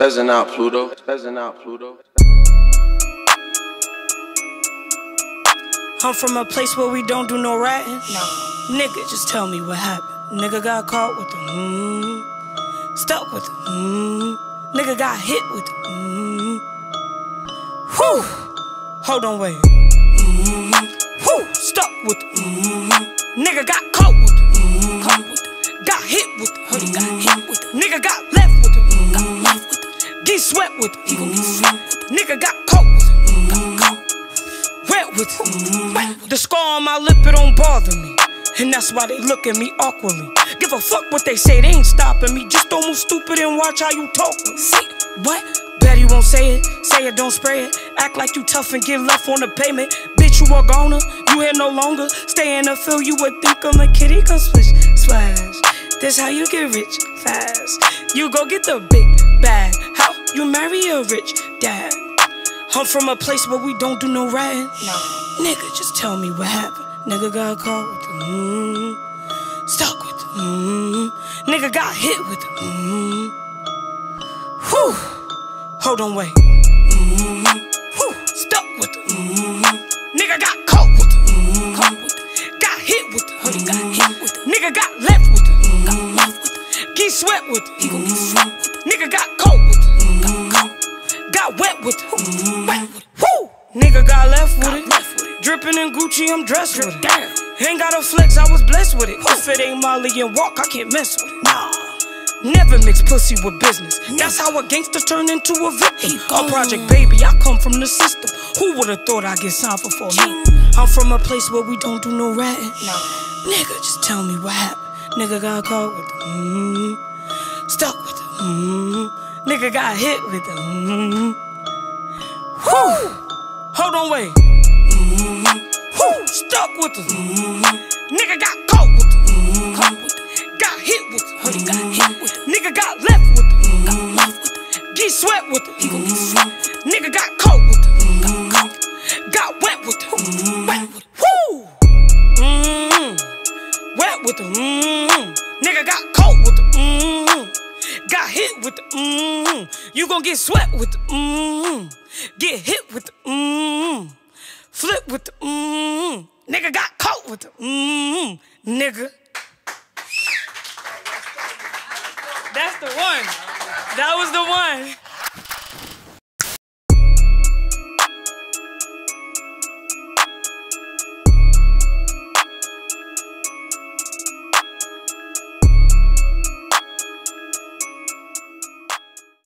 Spazzin' out, Pluto. Spazzin' out, Pluto. I'm from a place where we don't do no ratting. No. Nigga, just tell me what happened. Nigga got caught with the stuck with the Nigga got hit with the Whew. Hold on, wait. Whew. Stuck with the Nigga got caught with the Got hit with the Nigga got left with the Get swept with the Nigga got caught with the Wet with the The scar on my lip, it don't bother me, and that's why they look at me awkwardly. Give a fuck what they say, they ain't stopping me. Just don't move stupid and watch how you talk with. See what? Bet you won't say it, don't spray it. Act like you tough and get left on the pavement. Bitch, you a goner, you here no longer. Stay in the field, you would think I'm a kitty, come splish, splash. This how you get rich, fast. You go get the big bag. How you marry a rich dad? I'm from a place where we don't do no ratting. No. Nigga, just tell me what happened. Nigga got caught with the stuck with the Nigga got hit with the Whew. Hold on, wait. Whew. Stuck with the Nigga got caught with the Got hit with the Nigga got left with the Get swept with the Nigga got caught with the Got wet with the Woo! Nigga got left with it. Drippin' in Gucci, I'm dressed with it. Damn. Ain't got a flex, I was blessed with it. If it ain't Molly and Walk, I can't mess with it. Nah. Never mix pussy with business. That's how a gangster turn into a victim. A project baby, I come from the system. Who would've thought I'd get signed for 4 million? I'm from a place where we don't do no ratting. Nah. Nigga, just tell me what happened. Nigga got caught with the stuck with the Nigga got hit with the Whew. Hold on, wait. Whew. Stuck with the Nigga got caught with the Got hit with the Nigga got left with the Get swept with the Nigga got caught with the Got wet with the Woo! Wet with the Nigga got caught with the Got hit with the You gon' get swept with the Get hit with the Flip with the Nigga got caught with the Nigga. That's the one. That was the one.